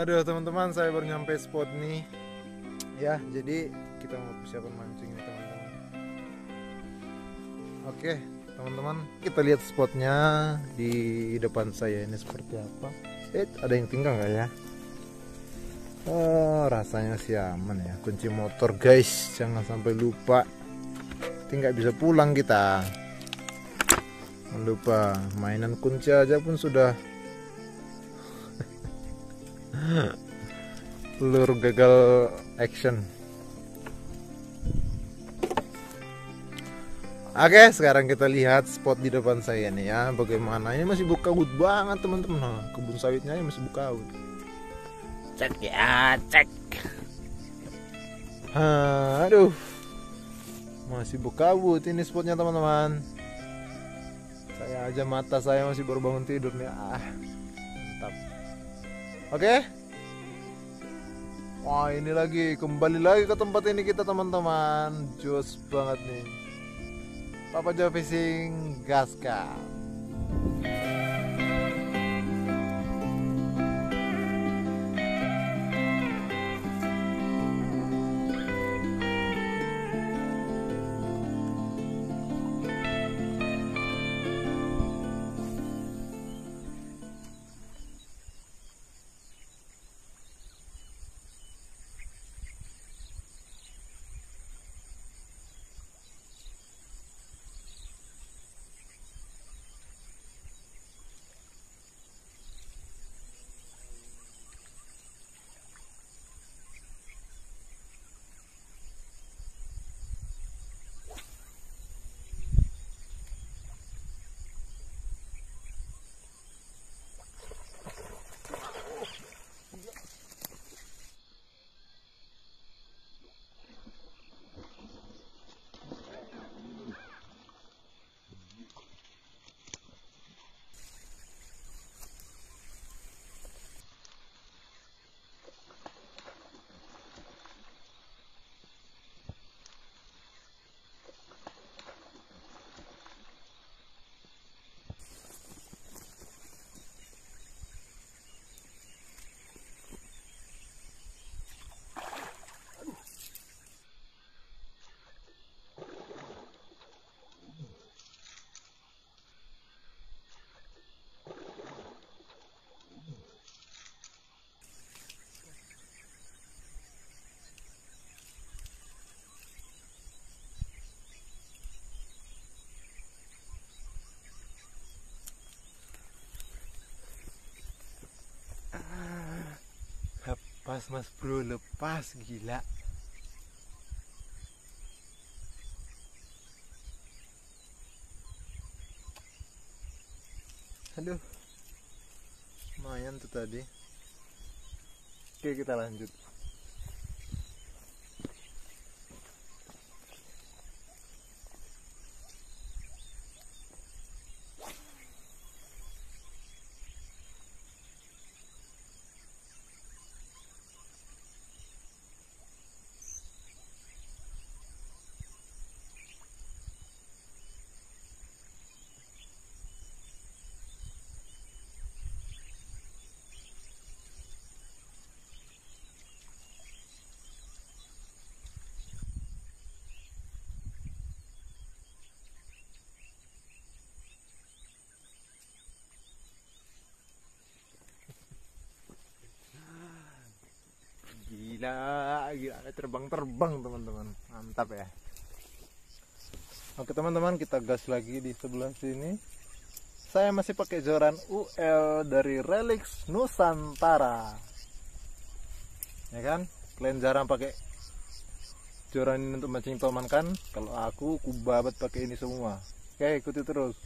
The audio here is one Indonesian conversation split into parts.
Aduh teman-teman, saya baru nyampe spot nih ya, jadi kita mau persiapan mancing nih teman-teman. Oke teman-teman, kita lihat spotnya di depan saya ini seperti apa. Ada yang tinggal nggak ya? Oh, rasanya sih aman ya. Kunci motor guys, jangan sampai lupa, nanti nggak bisa pulang kita. Jangan lupa, mainan kunci aja pun sudah telur gagal action. Oke, sekarang kita lihat spot di depan saya nih ya. Bagaimana, ini masih berkabut banget teman-teman. Nah, kebun sawitnya ini masih berkabut. Cek ya, cek. Aduh, masih berkabut ini spotnya teman-teman. Saya aja mata saya masih baru bangun tidur nih. Ah, mantap. Oke. Wah, ini lagi, kembali lagi ke tempat ini kita teman-teman. Jos banget nih, Papa Joe Fishing gaskan. Lepas mas bro, lepas, gila. Aduh, lumayan tuh tadi. Oke, kita lanjut. Gila, terbang-terbang teman-teman, mantap ya. Oke teman-teman, kita gas lagi di sebelah sini. Saya masih pakai joran UL dari Relix Nusantara. Ya kan, kalian jarang pakai joran ini untuk mancing toman kan? Kalau aku kubabat pakai ini semua. Oke, ikuti terus.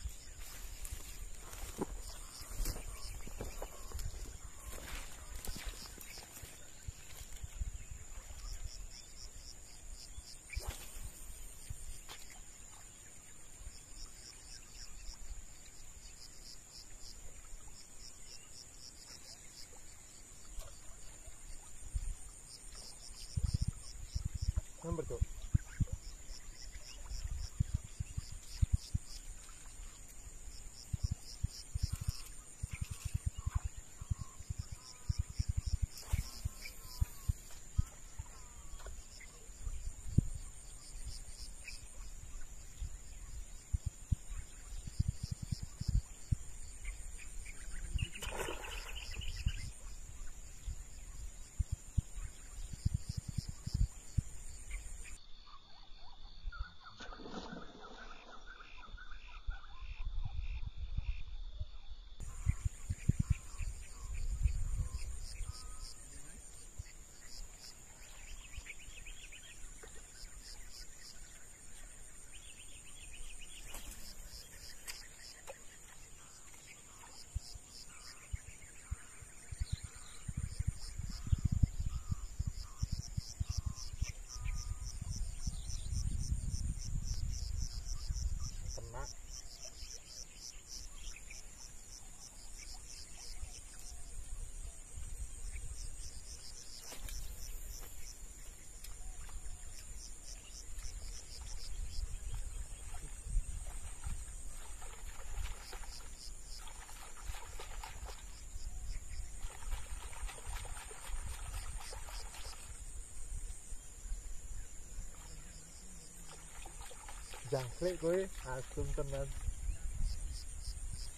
jangkrik kowe asum tenan.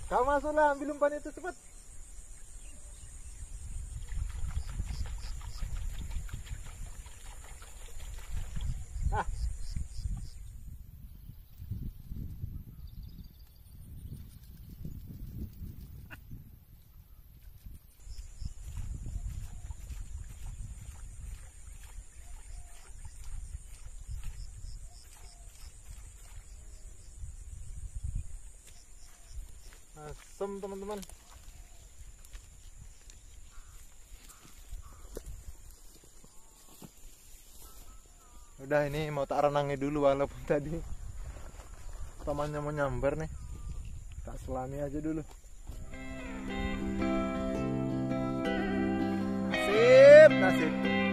Kau masuklah ambil umpan itu cepat. Asem teman-teman. Udah ini mau tak renangi dulu, walaupun tadi temannya mau nyamber nih, tak selami aja dulu. Nasib.